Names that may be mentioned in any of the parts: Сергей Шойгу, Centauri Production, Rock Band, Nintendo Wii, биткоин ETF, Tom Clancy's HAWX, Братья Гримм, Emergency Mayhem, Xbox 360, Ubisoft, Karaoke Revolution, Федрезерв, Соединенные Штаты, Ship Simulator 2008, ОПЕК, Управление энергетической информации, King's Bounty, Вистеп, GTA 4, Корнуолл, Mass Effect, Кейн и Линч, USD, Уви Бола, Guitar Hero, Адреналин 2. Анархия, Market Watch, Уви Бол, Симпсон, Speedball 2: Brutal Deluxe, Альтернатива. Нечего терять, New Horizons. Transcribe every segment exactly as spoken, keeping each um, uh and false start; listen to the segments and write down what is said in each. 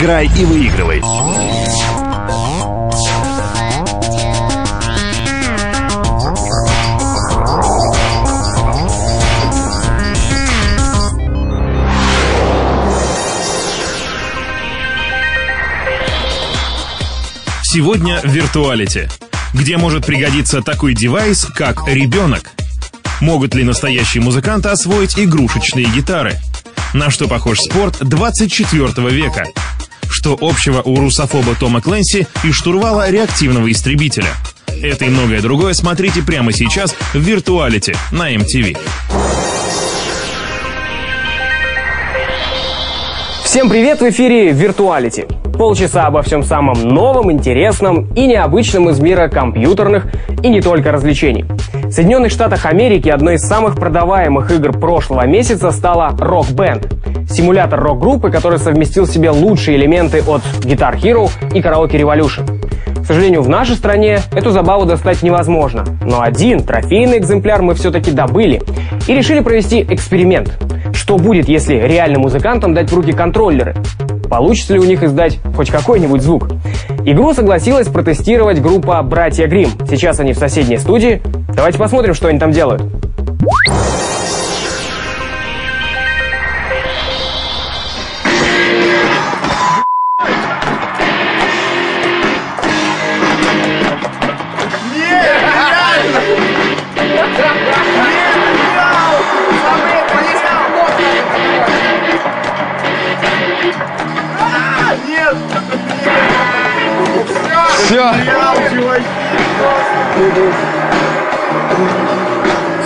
Играй и выигрывай. Сегодня в Виртуалити. Где может пригодиться такой девайс, как ребенок? Могут ли настоящие музыканты освоить игрушечные гитары? На что похож спорт двадцать четвёртого века? Что общего у русофоба Тома Кленси и штурвала реактивного истребителя? Это и многое другое смотрите прямо сейчас в Виртуалити на эм ти ви. Всем привет, в эфире Виртуалити. Полчаса обо всем самом новом, интересном и необычном из мира компьютерных и не только развлечений. В Соединенных Штатах Америки одной из самых продаваемых игр прошлого месяца стала Rock Band. Симулятор рок-группы, который совместил в себе лучшие элементы от Guitar Hero и Karaoke Revolution. К сожалению, в нашей стране эту забаву достать невозможно. Но один трофейный экземпляр мы все-таки добыли и решили провести эксперимент. Что будет, если реальным музыкантам дать в руки контроллеры? Получится ли у них издать хоть какой-нибудь звук? Игру согласилась протестировать группа «Братья Гримм». Сейчас они в соседней студии. Давайте посмотрим, что они там делают.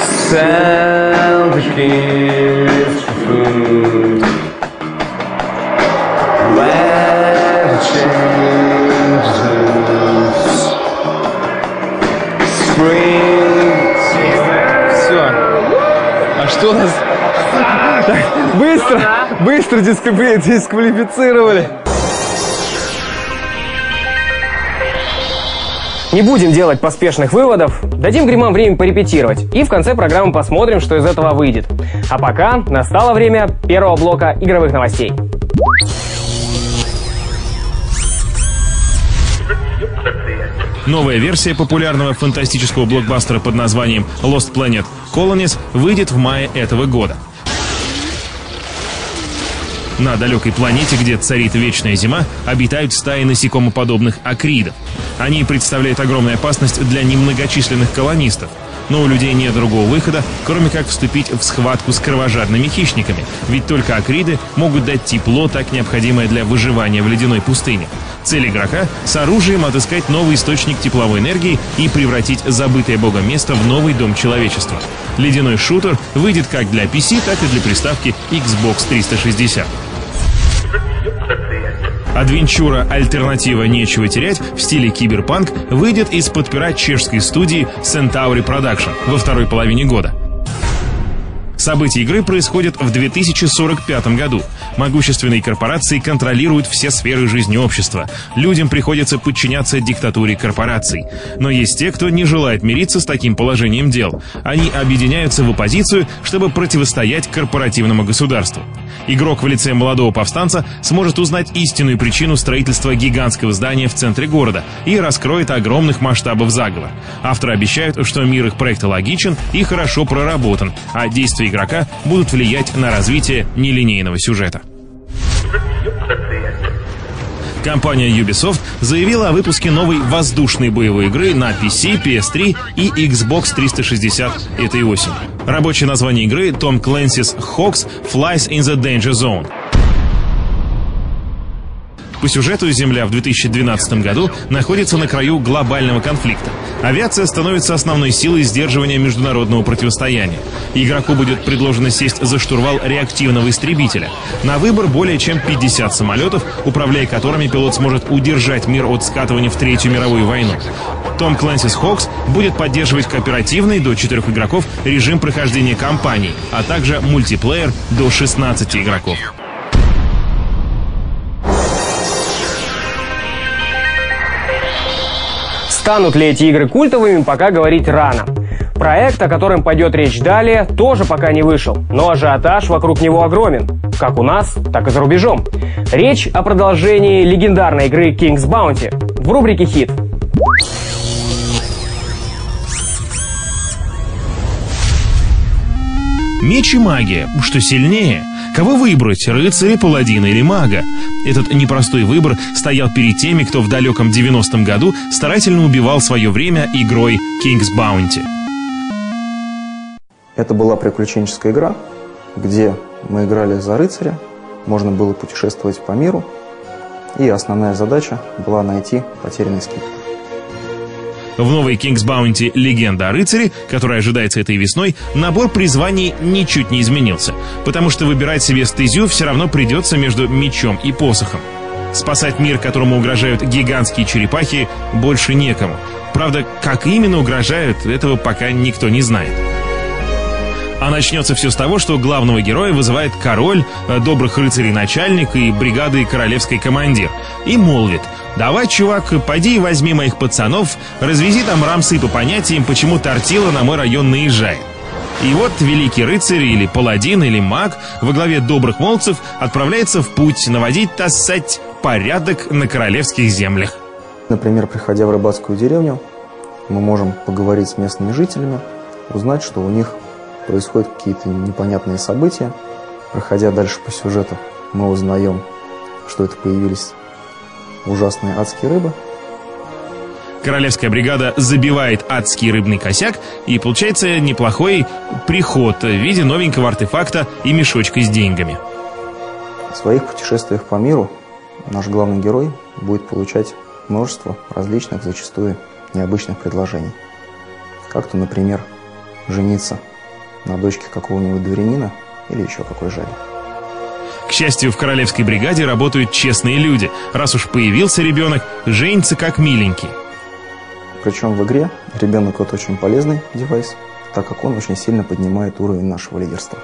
Все. А что у нас? Быстро, быстро дисквалифицировали. Не будем делать поспешных выводов, дадим гримам время порепетировать, и в конце программы посмотрим, что из этого выйдет. А пока настало время первого блока игровых новостей. Новая версия популярного фантастического блокбастера под названием Lost Planet Colonies выйдет в мае этого года. На далекой планете, где царит вечная зима, обитают стаи насекомоподобных акридов. Они представляют огромную опасность для немногочисленных колонистов. Но у людей нет другого выхода, кроме как вступить в схватку с кровожадными хищниками. Ведь только акриды могут дать тепло, так необходимое для выживания в ледяной пустыне. Цель игрока — с оружием отыскать новый источник тепловой энергии и превратить забытое богом место в новый дом человечества. Ледяной шутер выйдет как для пи си, так и для приставки Xbox триста шестьдесят. Адвенчура «Альтернатива. Нечего терять» в стиле киберпанк выйдет из-под пера чешской студии Centauri Production во второй половине года. События игры происходят в две тысячи сорок пятом году. Могущественные корпорации контролируют все сферы жизни общества. Людям приходится подчиняться диктатуре корпораций. Но есть те, кто не желает мириться с таким положением дел. Они объединяются в оппозицию, чтобы противостоять корпоративному государству. Игрок в лице молодого повстанца сможет узнать истинную причину строительства гигантского здания в центре города и раскроет огромных масштабов заговор. Авторы обещают, что мир их проекта логичен и хорошо проработан, а действия игрока будут влиять на развитие нелинейного сюжета. Компания Ubisoft заявила о выпуске новой воздушной боевой игры на пи си, пи эс три и Xbox триста шестьдесят этой осенью. Рабочее название игры Tom Clancy's хокс Flies in the Danger Zone. По сюжету Земля в две тысячи двенадцатом году находится на краю глобального конфликта. Авиация становится основной силой сдерживания международного противостояния. Игроку будет предложено сесть за штурвал реактивного истребителя. На выбор более чем пятьдесят самолетов, управляя которыми пилот сможет удержать мир от скатывания в Третью мировую войну. Tom Clancy's хокс будет поддерживать кооперативный до четырёх игроков режим прохождения кампаний, а также мультиплеер до шестнадцати игроков. Станут ли эти игры культовыми, пока говорить рано. Проект, о котором пойдет речь далее, тоже пока не вышел, но ажиотаж вокруг него огромен, как у нас, так и за рубежом. Речь о продолжении легендарной игры King's Bounty в рубрике «Хит». Меч и магия. Что сильнее? Кого выбрать, рыцаря, паладина или мага? Этот непростой выбор стоял перед теми, кто в далеком девяностом году старательно убивал свое время игрой King's Bounty. Это была приключенческая игра, где мы играли за рыцаря, можно было путешествовать по миру, и основная задача была найти потерянный скипетр. В новой King's Bounty «Легенда о рыцаре», которая ожидается этой весной, набор призваний ничуть не изменился, потому что выбирать себе стезю все равно придется между мечом и посохом. Спасать мир, которому угрожают гигантские черепахи, больше некому. Правда, как именно угрожают, этого пока никто не знает. А начнется все с того, что главного героя вызывает король, добрых рыцарей начальник и бригады королевской командир. И молвит: «Давай, чувак, пойди и возьми моих пацанов, развези там рамсы по понятиям, почему тортила на мой район наезжает». И вот великий рыцарь или паладин или маг во главе добрых молодцев отправляется в путь наводить, тассать порядок на королевских землях. Например, приходя в рыбацкую деревню, мы можем поговорить с местными жителями, узнать, что у них происходят какие-то непонятные события. Проходя дальше по сюжету, мы узнаем, что это появились ужасные адские рыбы. Королевская бригада забивает адский рыбный косяк, и получается неплохой приход в виде новенького артефакта и мешочка с деньгами. В своих путешествиях по миру наш главный герой будет получать множество различных, зачастую необычных предложений. Как-то, например, жениться на дочке какого-нибудь дворянина или еще какой жали. К счастью, в королевской бригаде работают честные люди. Раз уж появился ребенок, женится как миленький. Причем в игре ребенок — это очень полезный девайс, так как он очень сильно поднимает уровень нашего лидерства.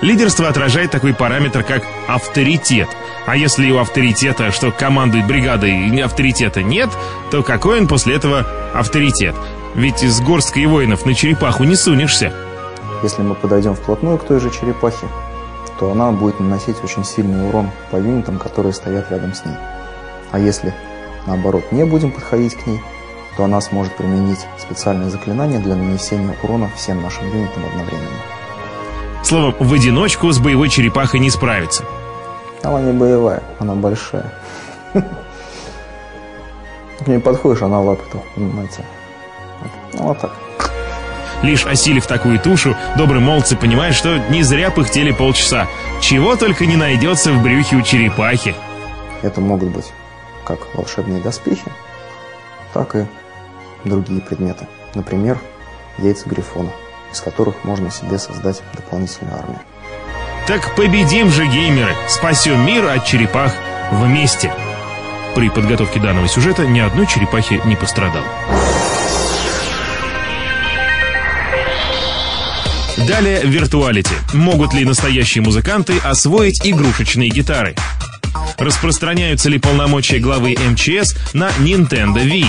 Лидерство отражает такой параметр, как авторитет. А если у авторитета, что командует бригадой, авторитета нет, то какой он после этого авторитет? Ведь с горсткой воинов на черепаху не сунешься. Если мы подойдем вплотную к той же черепахе, то она будет наносить очень сильный урон по юнитам, которые стоят рядом с ней. А если, наоборот, не будем подходить к ней, то она сможет применить специальное заклинание для нанесения урона всем нашим юнитам одновременно. Словом, в одиночку с боевой черепахой не справиться. Она не боевая, она большая. К ней подходишь, она лапит, понимаете. Вот так. Лишь осилив такую тушу, добрые молодцы понимают, что не зря пыхтели полчаса. Чего только не найдется в брюхе у черепахи. Это могут быть как волшебные доспехи, так и другие предметы. Например, яйца грифона, из которых можно себе создать дополнительную армию. Так победим же, геймеры! Спасем мир от черепах вместе! При подготовке данного сюжета ни одной черепахи не пострадало. Далее «Виртуалити». Могут ли настоящие музыканты освоить игрушечные гитары? Распространяются ли полномочия главы эм че эс на Nintendo Wii?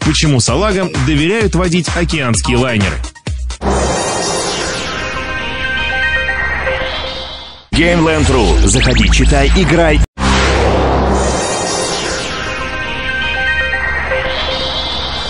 Почему салагам доверяют водить океанские лайнеры? геймленд точка ру. Заходи, читай, играй.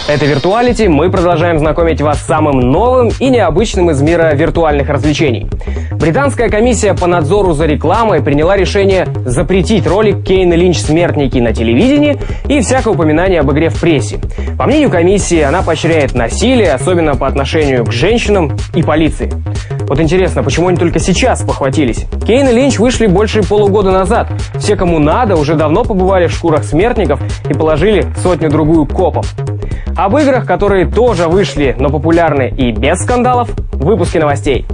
Это «Виртуалити». Мы продолжаем знакомить вас с самым новым и необычным из мира виртуальных развлечений. Британская комиссия по надзору за рекламой приняла решение запретить ролик «Кейн и Линч. Смертники» на телевидении и всякое упоминание об игре в прессе. По мнению комиссии, она поощряет насилие, особенно по отношению к женщинам и полиции. Вот интересно, почему они только сейчас похватились? «Кейн и Линч» вышли больше полугода назад. Все, кому надо, уже давно побывали в шкурах смертников и положили сотню-другую копов. Об играх, которые тоже вышли, но популярны и без скандалов, в выпуске новостей.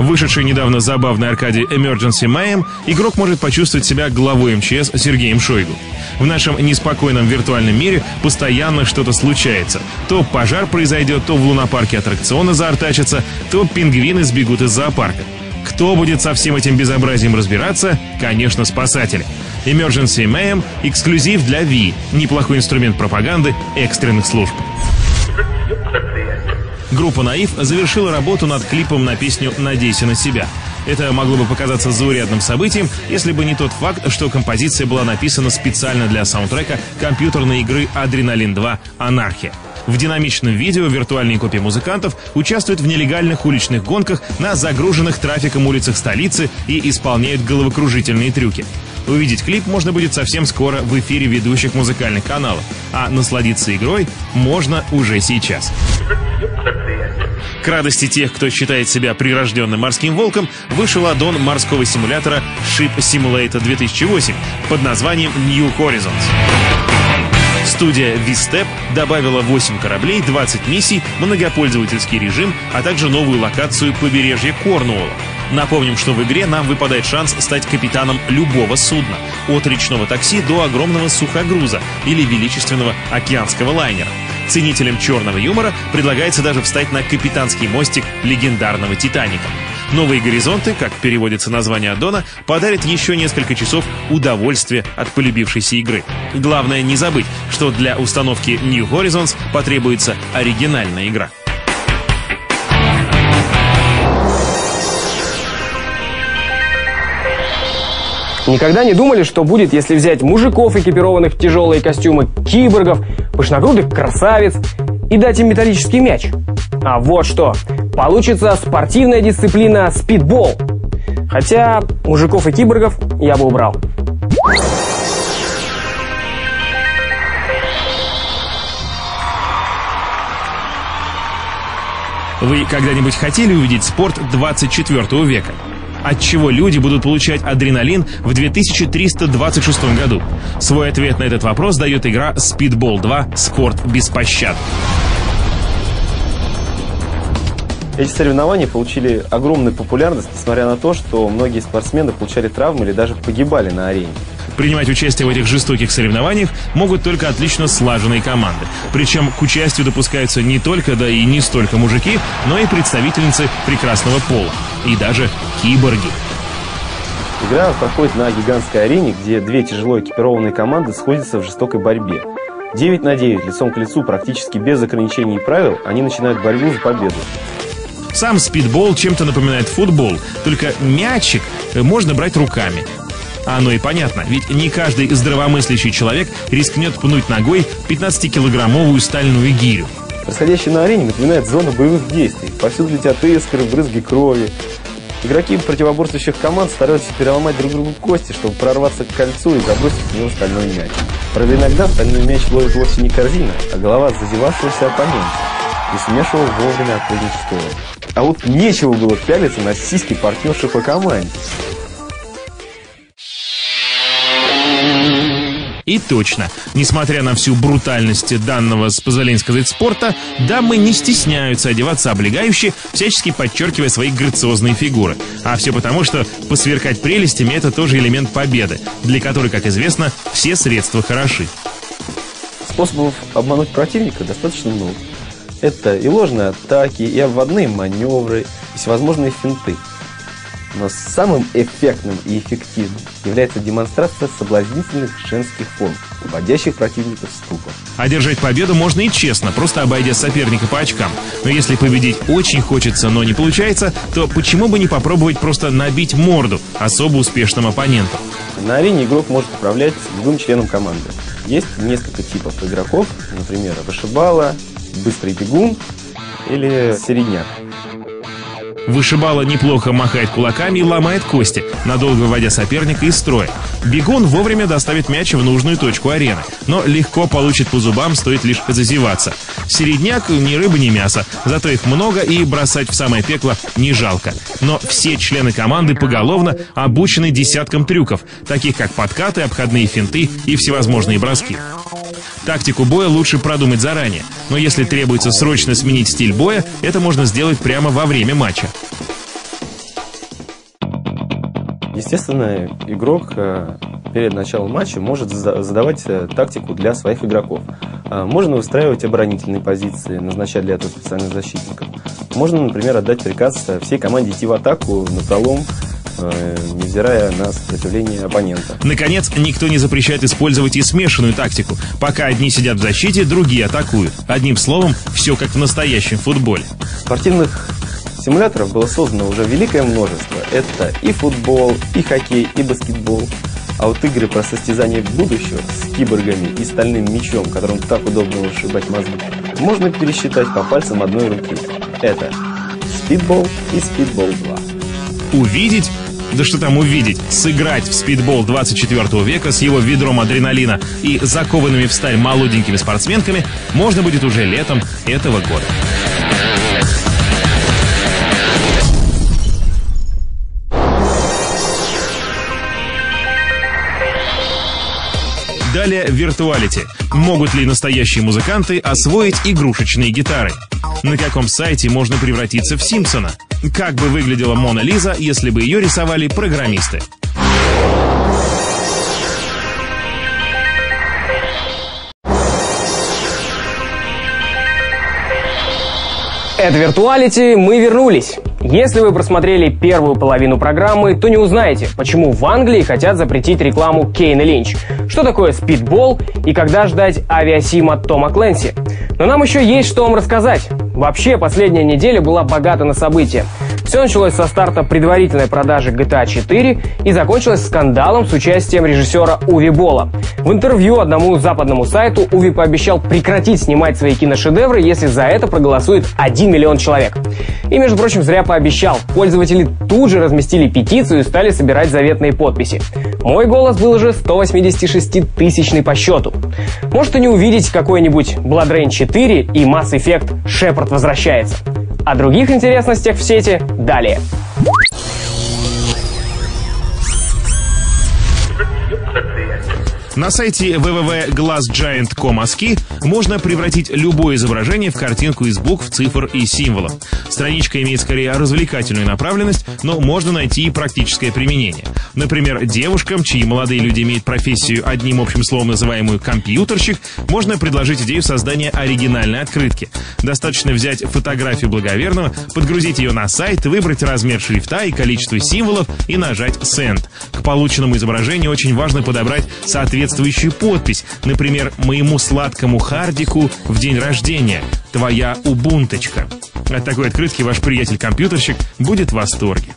Вышедший недавно забавной аркаде Emergency Mayhem, игрок может почувствовать себя главой эм че эс Сергеем Шойгу. В нашем неспокойном виртуальном мире постоянно что-то случается. То пожар произойдет, то в лунопарке аттракционы заортачатся, то пингвины сбегут из зоопарка. Кто будет со всем этим безобразием разбираться? Конечно, спасатели. Emergency Mayhem — эксклюзив для Wii. Неплохой инструмент пропаганды экстренных служб. Группа Naive завершила работу над клипом на песню «Надейся на себя». Это могло бы показаться заурядным событием, если бы не тот факт, что композиция была написана специально для саундтрека компьютерной игры «Адреналин два. Анархия». В динамичном видео виртуальные копии музыкантов участвуют в нелегальных уличных гонках на загруженных трафиком улицах столицы и исполняют головокружительные трюки. Увидеть клип можно будет совсем скоро в эфире ведущих музыкальных каналов, а насладиться игрой можно уже сейчас. К радости тех, кто считает себя прирожденным морским волком, вышел аддон морского симулятора Ship Simulator две тысячи восемь под названием New Horizons. Студия Вистеп добавила восемь кораблей, двадцать миссий, многопользовательский режим, а также новую локацию побережья Корнуолла. Напомним, что в игре нам выпадает шанс стать капитаном любого судна, от речного такси до огромного сухогруза или величественного океанского лайнера. Ценителям черного юмора предлагается даже встать на капитанский мостик легендарного «Титаника». «Новые горизонты», как переводится название аддона, подарит еще несколько часов удовольствия от полюбившейся игры. Главное не забыть, что для установки New Horizons потребуется оригинальная игра. Никогда не думали, что будет, если взять мужиков, экипированных в тяжелые костюмы, киборгов, пышногрудых красавиц и дать им металлический мяч? А вот что. Получится спортивная дисциплина спидбол. Хотя мужиков и киборгов я бы убрал. Вы когда-нибудь хотели увидеть спорт двадцать четвёртого века? От чего люди будут получать адреналин в две тысячи триста двадцать шестом году? Свой ответ на этот вопрос дает игра Speedball два «Спорт без пощад». Эти соревнования получили огромную популярность, несмотря на то, что многие спортсмены получали травмы или даже погибали на арене. Принимать участие в этих жестоких соревнованиях могут только отлично слаженные команды. Причем к участию допускаются не только, да и не столько мужики, но и представительницы прекрасного пола. И даже киборги. Игра проходит на гигантской арене, где две тяжело экипированные команды сходятся в жестокой борьбе. девять на девять, лицом к лицу, практически без ограничений и правил, они начинают борьбу за победу. Сам спидбол чем-то напоминает футбол, только мячик можно брать руками. Оно и понятно, ведь не каждый здравомыслящий человек рискнет пнуть ногой пятнадцатикилограммовую стальную гирю. Происходящее на арене напоминает зону боевых действий. Повсюду летят искры, брызги крови. Игроки противоборствующих команд стараются переломать друг другу кости, чтобы прорваться к кольцу и забросить в него стальной мяч. Правда, иногда стальной мяч ловит вовсе не корзина, а голова зазевавшегося оппонента и смешивал вовремя отпрыгнуть в сторону. А вот нечего было пялиться на сиськи партнерши по команде. И точно, несмотря на всю брутальность данного, с позволения сказать, спорта, дамы не стесняются одеваться облегающе, всячески подчеркивая свои грациозные фигуры. А все потому, что посверкать прелестями — это тоже элемент победы, для которой, как известно, все средства хороши. Способов обмануть противника достаточно много. Это и ложные атаки, и обводные маневры, и всевозможные финты. Но самым эффектным и эффективным является демонстрация соблазнительных женских форм, вводящих противников в ступор. Одержать победу можно и честно, просто обойдя соперника по очкам. Но если победить очень хочется, но не получается, то почему бы не попробовать просто набить морду особо успешным оппонентам? На арене игрок может управлять любым членом команды. Есть несколько типов игроков, например, вышибала, быстрый бегун или середняк. Вышибала неплохо махает кулаками и ломает кости, надолго выводя соперника из строя. Бегун вовремя доставит мяч в нужную точку арены, но легко получит по зубам, стоит лишь зазеваться. Середняк ни рыба, ни мясо, зато их много и бросать в самое пекло не жалко. Но все члены команды поголовно обучены десяткам трюков, таких как подкаты, обходные финты и всевозможные броски. Тактику боя лучше продумать заранее, но если требуется срочно сменить стиль боя, это можно сделать прямо во время матча. Естественно, игрок перед началом матча может задавать тактику для своих игроков. Можно выстраивать оборонительные позиции, назначать для этого специальных защитников. Можно, например, отдать приказ всей команде идти в атаку напролом, невзирая на сопротивление оппонента. Наконец, никто не запрещает использовать и смешанную тактику. Пока одни сидят в защите, другие атакуют. Одним словом, все как в настоящем футболе. Спортивных симуляторов было создано уже великое множество. Это и футбол, и хоккей, и баскетбол. А вот игры про состязание будущего с киборгами и стальным мечом, которым так удобно вышибать мозги, можно пересчитать по пальцам одной руки. Это Speedball и Speedball два. Увидеть? Да что там увидеть? Сыграть в Speedball двадцать четвёртого века с его ведром адреналина и закованными в сталь молоденькими спортсменками можно будет уже летом этого года. Далее Виртуалити. Могут ли настоящие музыканты освоить игрушечные гитары? На каком сайте можно превратиться в Симпсона? Как бы выглядела Мона Лиза, если бы ее рисовали программисты? Это Виртуалити, мы вернулись. Если вы просмотрели первую половину программы, то не узнаете, почему в Англии хотят запретить рекламу Кейна и Линч, что такое спидбол и когда ждать авиасим от Тома Кленси. Но нам еще есть что вам рассказать. Вообще, последняя неделя была богата на события. Все началось со старта предварительной продажи джи ти эй четыре и закончилось скандалом с участием режиссера Уви Бола. В интервью одному западному сайту Уви пообещал прекратить снимать свои киношедевры, если за это проголосует один миллион человек. И, между прочим, зря пообещал. Пользователи тут же разместили петицию и стали собирать заветные подписи. Мой голос был уже сто восемьдесят шесть тысячный по счету. Может, и не увидеть какой-нибудь Blood Rain четыре и Mass Effect «Шепард возвращается». О других интересностях в сети далее. На сайте вэ вэ вэ точка гласс джайант точка ком можно превратить любое изображение в картинку из букв, цифр и символов. Страничка имеет скорее развлекательную направленность, но можно найти и практическое применение. Например, девушкам, чьи молодые люди имеют профессию, одним общим словом называемую компьютерщик, можно предложить идею создания оригинальной открытки. Достаточно взять фотографию благоверного, подгрузить ее на сайт, выбрать размер шрифта и количество символов и нажать «Send». К полученному изображению очень важно подобрать соответствующую соответствующую подпись, например, «Моему сладкому Хардику в день рождения, твоя Убунточка». От такой открытки ваш приятель-компьютерщик будет в восторге.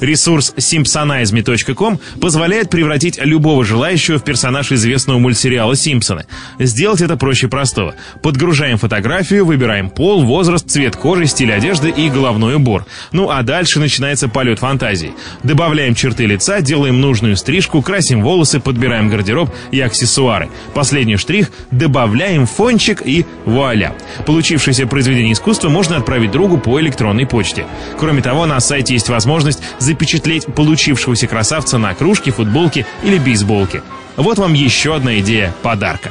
Ресурс симпсонайзме точка ком позволяет превратить любого желающего в персонаж известного мультсериала «Симпсоны». Сделать это проще простого. Подгружаем фотографию, выбираем пол, возраст, цвет кожи, стиль одежды и головной убор. Ну а дальше начинается полет фантазии. Добавляем черты лица, делаем нужную стрижку, красим волосы, подбираем гардероб и аксессуары. Последний штрих — добавляем фончик и вуаля! Получившееся произведение искусства можно отправить другу по электронной почте. Кроме того, на сайте есть возможность запечатлеть получившегося красавца на кружке, футболке или бейсболке. Вот вам еще одна идея подарка.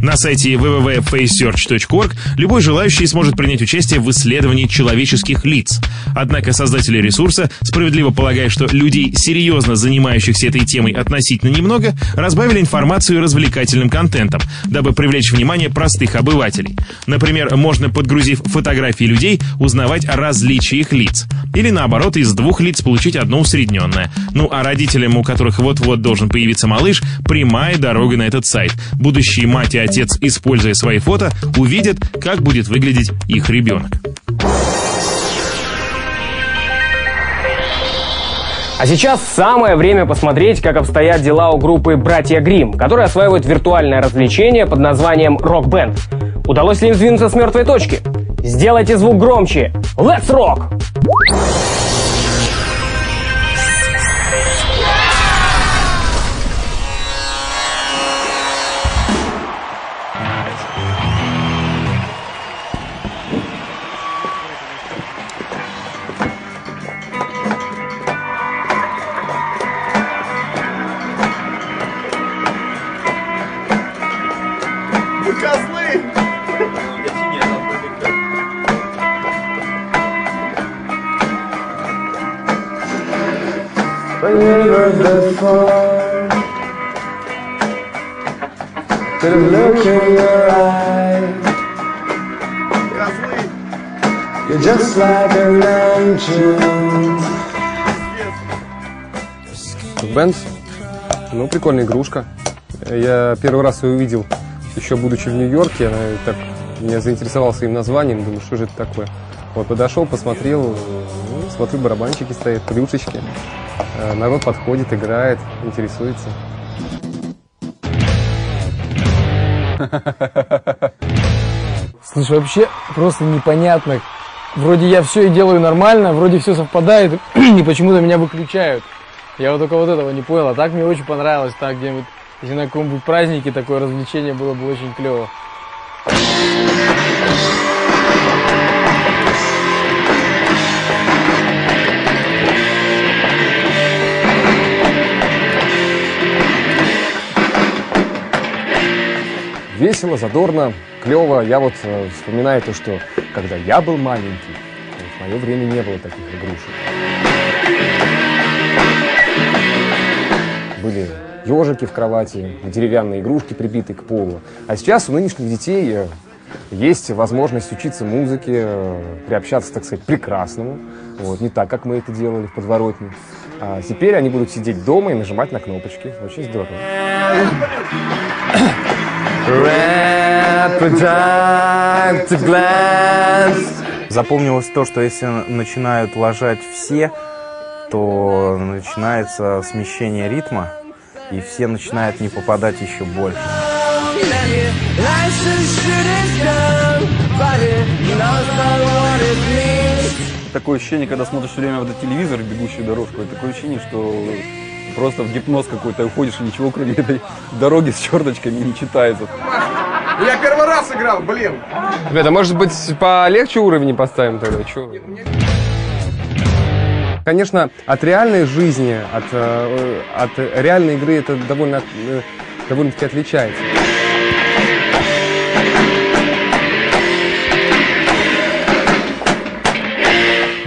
На сайте вэ вэ вэ точка фейс серч точка орг любой желающий сможет принять участие в исследовании человеческих лиц. Однако создатели ресурса, справедливо полагая, что людей, серьезно занимающихся этой темой, относительно немного, разбавили информацию развлекательным контентом, дабы привлечь внимание простых обывателей. Например, можно, подгрузив фотографии людей, узнавать о различии их лиц. Или наоборот, из двух лиц получить одно усредненное. Ну а родителям, у которых вот-вот должен появиться малыш, прямая дорога на этот сайт. Будущие мать и отец, используя свои фото, увидят, как будет выглядеть их ребенок. А сейчас самое время посмотреть, как обстоят дела у группы «Братья Гримм», которые осваивают виртуальное развлечение под названием Rock Band. Удалось ли им сдвинуться с мертвой точки? Сделайте звук громче! Let's rock! Never before. to the look in your eyes. You're just like a lantern. Rock Band. Ну, прикольная игрушка. Я первый раз ее увидел, еще будучи в Нью-Йорке. Она так меня заинтересовала своим названием. Думаю, что же это такое? Вот, подошел, посмотрел, смотрю, барабанчики стоят, плюшечки. Народ подходит, играет, интересуется. Слушай, вообще просто непонятно. Вроде я все и делаю нормально, вроде все совпадает, и почему-то меня выключают. Я вот только вот этого не понял. А так мне очень понравилось. Так где-нибудь, если на каком-нибудь празднике такое развлечение было бы очень клево. Весело, задорно, клево. Я вот э, вспоминаю то, что когда я был маленький, в мое время не было таких игрушек. Были ежики в кровати, деревянные игрушки, прибитые к полу. А сейчас у нынешних детей э, есть возможность учиться музыке, э, приобщаться, так сказать, к прекрасному. Вот, не так, как мы это делали в подворотне. А теперь они будут сидеть дома и нажимать на кнопочки. Очень здорово. Запомнилось то, что если начинают лажать все, то начинается смещение ритма, и все начинают не попадать еще больше. Такое ощущение, когда смотришь все время в этот телевизор, бегущую дорожку, это такое ощущение, что... Просто в гипноз какой-то уходишь, и ничего кроме этой дороги с черточками не читается. Я первый раз играл, блин! Ребята, может быть, полегче уровни поставим тогда? Чего? Конечно, от реальной жизни, от, от реальной игры это довольно, довольно-таки отличается.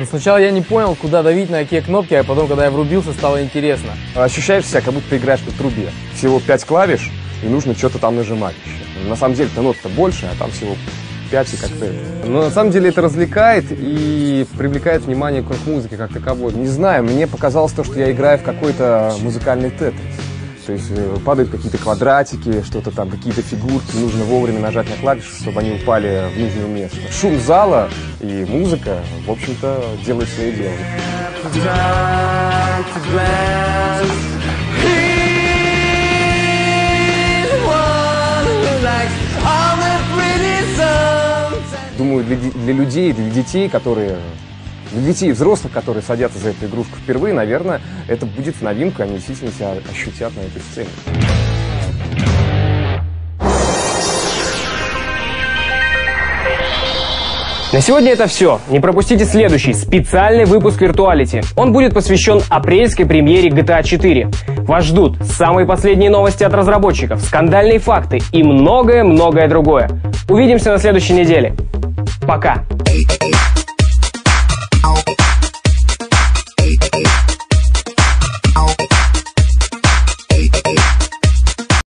Сначала я не понял, куда давить, на какие кнопки, а потом, когда я врубился, стало интересно. Ощущаешь себя, как будто ты играешь по трубе. Всего пять клавиш, и нужно что-то там нажимать. На самом деле-то нот-то больше, а там всего пять и коктейль. Но на самом деле это развлекает и привлекает внимание к музыке как таковой. Не знаю, мне показалось то, что я играю в какой-то музыкальный тетрис. То есть падают какие-то квадратики, что-то там, какие-то фигурки. Нужно вовремя нажать на клавишу, чтобы они упали в нужное место. Шум зала и музыка, в общем-то, делают свое дело. Думаю, для, для людей, для детей, которые... Для детей и взрослых, которые садятся за эту игрушку впервые, наверное, это будет новинка, они действительно себя ощутят на этой сцене. На сегодня это все. Не пропустите следующий, специальный выпуск Виртуалити. Он будет посвящен апрельской премьере джи ти эй четыре. Вас ждут самые последние новости от разработчиков, скандальные факты и многое-многое другое. Увидимся на следующей неделе. Пока! Out.